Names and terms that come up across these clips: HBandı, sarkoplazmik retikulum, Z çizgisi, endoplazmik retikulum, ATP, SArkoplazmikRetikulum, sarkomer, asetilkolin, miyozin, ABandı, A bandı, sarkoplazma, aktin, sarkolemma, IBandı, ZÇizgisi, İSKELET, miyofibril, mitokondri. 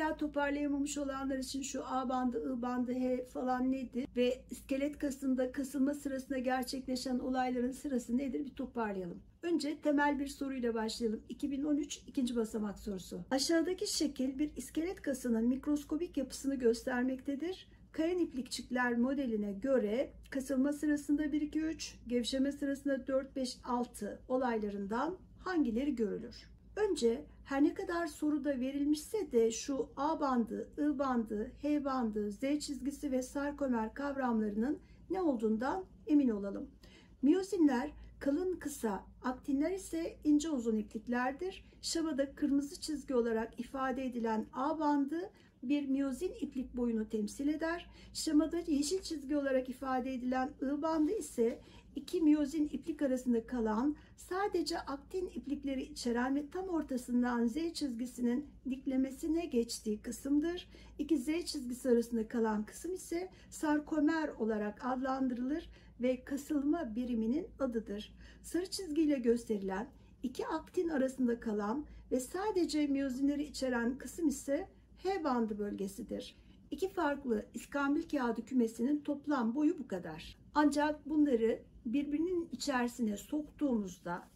hala toparlayamamış olanlar için şu A bandı, I bandı, H falan nedir? Ve iskelet kasında kasılma sırasında gerçekleşen olayların sırası nedir? Bir toparlayalım. Önce temel bir soruyla başlayalım. 2013 ikinci basamak sorusu. Aşağıdaki şekil bir iskelet kasının mikroskobik yapısını göstermektedir. Kayan iplikçikler modeline göre kasılma sırasında 1-2-3, gevşeme sırasında 4-5-6 olaylarından hangileri görülür? Önce her ne kadar soruda verilmişse de şu A bandı, I bandı, H bandı, Z çizgisi ve sarkomer kavramlarının ne olduğundan emin olalım. Miyozinler kalın kısa, aktinler ise ince uzun ipliklerdir. Şemada kırmızı çizgi olarak ifade edilen A bandı bir miyozin iplik boyunu temsil eder. Şemada yeşil çizgi olarak ifade edilen I bandı ise iki miyozin iplik arasında kalan, sadece aktin iplikleri içeren ve tam ortasından Z çizgisinin diklemesine geçtiği kısımdır. İki Z çizgisi arasında kalan kısım ise sarkomer olarak adlandırılır ve kasılma biriminin adıdır. Sarı çizgiyle gösterilen iki aktin arasında kalan ve sadece miyozinleri içeren kısım ise H bandı bölgesidir. İki farklı iskambil kağıdı kümesinin toplam boyu bu kadar. Ancak bunları birbirinin içerisine soktuğumuzda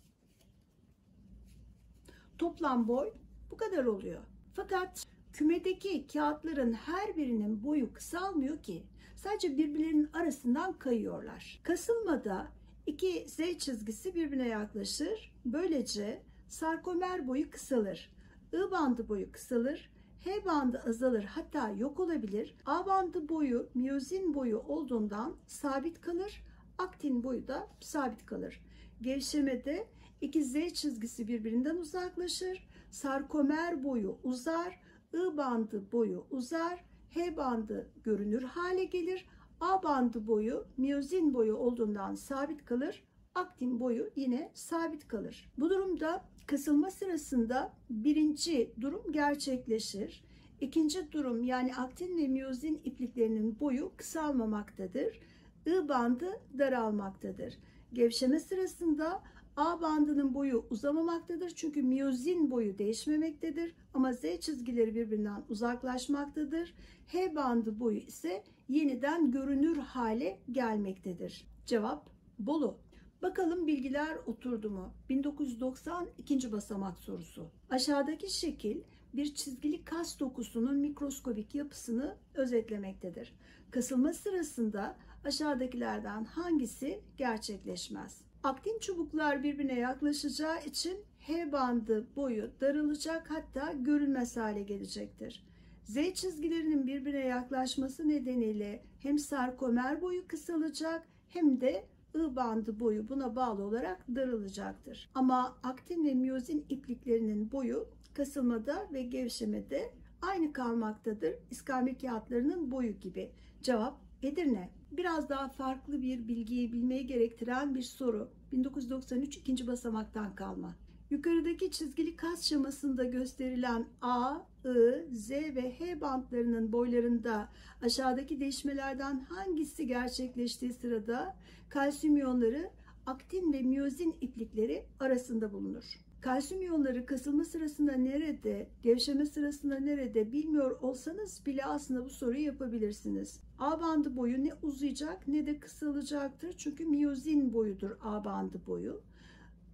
toplam boy bu kadar oluyor. Fakat kümedeki kağıtların her birinin boyu kısalmıyor ki. Sadece birbirlerinin arasından kayıyorlar. Kasılmada iki Z çizgisi birbirine yaklaşır. Böylece sarkomer boyu kısalır. I bandı boyu kısalır. H bandı azalır, hatta yok olabilir. A bandı boyu miyozin boyu olduğundan sabit kalır. Aktin boyu da sabit kalır. Gevşemede iki Z çizgisi birbirinden uzaklaşır. Sarkomer boyu uzar. I bandı boyu uzar. H bandı görünür hale gelir. A bandı boyu miyozin boyu olduğundan sabit kalır. Aktin boyu yine sabit kalır. Bu durumda kasılma sırasında birinci durum gerçekleşir. İkinci durum, yani aktin ve miyozin ipliklerinin boyu kısalmamaktadır. I bandı daralmaktadır. Gevşeme sırasında A bandının boyu uzamamaktadır. Çünkü miyozin boyu değişmemektedir. Ama Z çizgileri birbirinden uzaklaşmaktadır. H bandı boyu ise yeniden görünür hale gelmektedir. Cevap Bolu. Bakalım bilgiler oturdu mu? 1990 ikinci basamak sorusu. Aşağıdaki şekil bir çizgili kas dokusunun mikroskobik yapısını özetlemektedir. Kasılma sırasında aşağıdakilerden hangisi gerçekleşmez? Aktin çubuklar birbirine yaklaşacağı için H bandı boyu daralacak, hatta görünmez hale gelecektir. Z çizgilerinin birbirine yaklaşması nedeniyle hem sarkomer boyu kısalacak hem de I bandı boyu buna bağlı olarak daralacaktır. Ama aktin ve miyozin ipliklerinin boyu kasılmada ve gevşemede aynı kalmaktadır. İskambil kağıtlarının boyu gibi. Cevap Edirne. Biraz daha farklı bir bilgiyi bilmeyi gerektiren bir soru. 1993 ikinci basamaktan kalma. Yukarıdaki çizgili kas şemasında gösterilen A, I, Z ve H bandlarının boylarında aşağıdaki değişmelerden hangisi gerçekleştiği sırada kalsiyum iyonları aktin ve miyozin iplikleri arasında bulunur? Kalsiyum iyonları kasılma sırasında nerede, gevşeme sırasında nerede bilmiyor olsanız bile aslında bu soruyu yapabilirsiniz. A bandı boyu ne uzayacak ne de kısalacaktır. Çünkü miyozin boyudur A bandı boyu.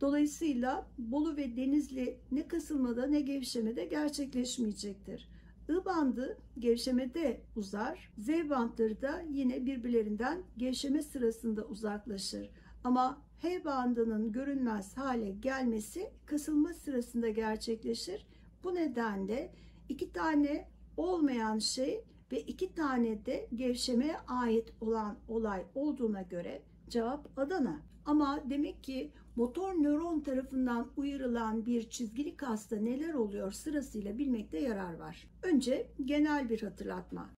Dolayısıyla Bolu ve Denizli ne kasılmada ne gevşemede gerçekleşmeyecektir. I bandı gevşemede uzar. Z bandları da yine birbirlerinden gevşeme sırasında uzaklaşır. Ama H bandının görünmez hale gelmesi kasılma sırasında gerçekleşir. Bu nedenle iki tane olmayan şey ve iki tane de gevşemeye ait olan olay olduğuna göre cevap Adana. Ama demek ki motor nöron tarafından uyarılan bir çizgili kasta neler oluyor sırasıyla bilmekte yarar var. Önce genel bir hatırlatma.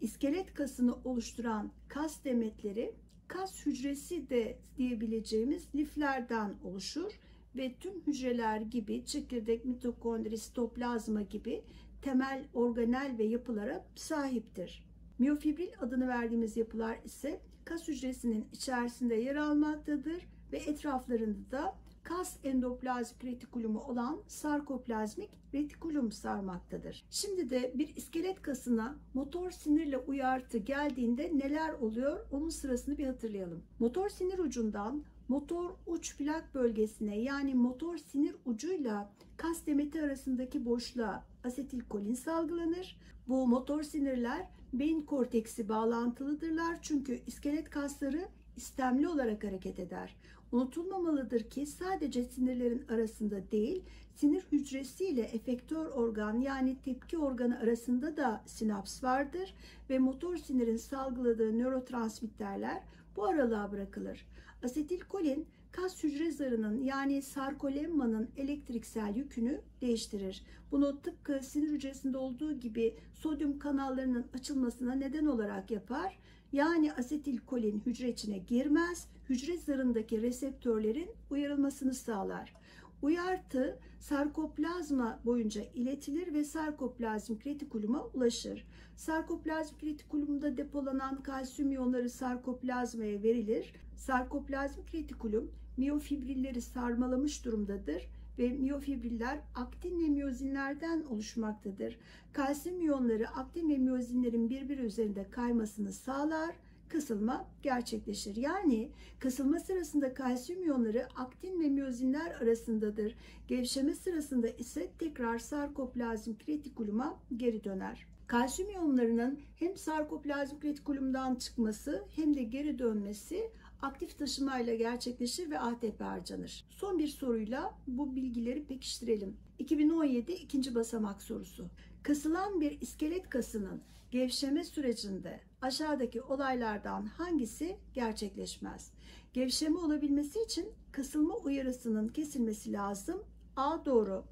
İskelet kasını oluşturan kas demetleri, kas hücresi de diyebileceğimiz liflerden oluşur ve tüm hücreler gibi çekirdek, mitokondri, sitoplazma gibi temel organel ve yapılara sahiptir. Miyofibril adını verdiğimiz yapılar ise kas hücresinin içerisinde yer almaktadır ve etraflarında da kas endoplazmik retikulumu olan sarkoplazmik retikulum sarmaktadır. Şimdi de bir iskelet kasına motor sinirle uyartı geldiğinde neler oluyor? Onun sırasını bir hatırlayalım. Motor sinir ucundan motor uç plak bölgesine, yani motor sinir ucuyla kas demeti arasındaki boşluğa asetilkolin salgılanır. Bu motor sinirler beyin korteksi bağlantılıdırlar çünkü iskelet kasları istemli olarak hareket eder. Unutulmamalıdır ki sadece sinirlerin arasında değil, sinir hücresi ile efektör organ, yani tepki organı arasında da sinaps vardır ve motor sinirin salgıladığı nörotransmitterler bu aralığa bırakılır. Asetilkolin kas hücre zarının, yani sarkolemmanın elektriksel yükünü değiştirir. Bunu tıpkı sinir hücresinde olduğu gibi sodyum kanallarının açılmasına neden olarak yapar. Yani asetilkolin hücre içine girmez, hücre zarındaki reseptörlerin uyarılmasını sağlar. Uyartı sarkoplazma boyunca iletilir ve sarkoplazmik retikuluma ulaşır. Sarkoplazmik retikulumda depolanan kalsiyum iyonları sarkoplazmaya verilir. Sarkoplazmik retikulum miyofibrilleri sarmalamış durumdadır ve miyofibriller aktin ve miyozinlerden oluşmaktadır. Kalsiyum iyonları aktin ve miyozinlerin birbiri üzerinde kaymasını sağlar. Kasılma gerçekleşir. Yani kasılma sırasında kalsiyum iyonları aktin ve miyozinler arasındadır. Gevşeme sırasında ise tekrar sarkoplazmik retikuluma geri döner. Kalsiyum iyonlarının hem sarkoplazmik retikulumdan çıkması hem de geri dönmesi aktif taşımayla gerçekleşir ve ATP harcanır. Son bir soruyla bu bilgileri pekiştirelim. 2017 2. basamak sorusu. Kasılan bir iskelet kasının gevşeme sürecinde aşağıdaki olaylardan hangisi gerçekleşmez? Gevşeme olabilmesi için kasılma uyarısının kesilmesi lazım. A doğru.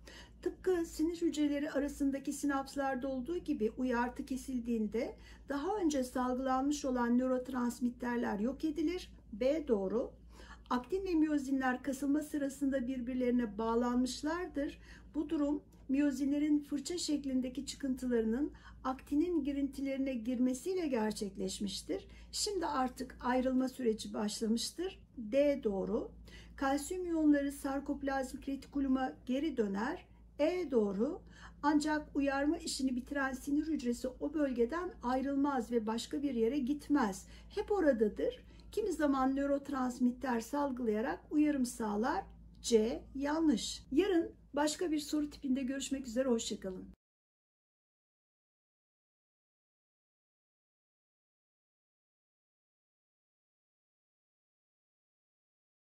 Tıpkı sinir hücreleri arasındaki sinapslarda olduğu gibi uyartı kesildiğinde daha önce salgılanmış olan nörotransmitterler yok edilir. B doğru. Aktin ve miyozinler kasılma sırasında birbirlerine bağlanmışlardır. Bu durum miyozinlerin fırça şeklindeki çıkıntılarının aktinin girintilerine girmesiyle gerçekleşmiştir. Şimdi artık ayrılma süreci başlamıştır. D doğru. Kalsiyum iyonları sarkoplazmik retikuluma geri döner. E doğru. Ancak uyarma işini bitiren sinir hücresi o bölgeden ayrılmaz ve başka bir yere gitmez. Hep oradadır. Kimi zaman nörotransmitter salgılayarak uyarım sağlar. C yanlış. Yarın başka bir soru tipinde görüşmek üzere. Hoşçakalın.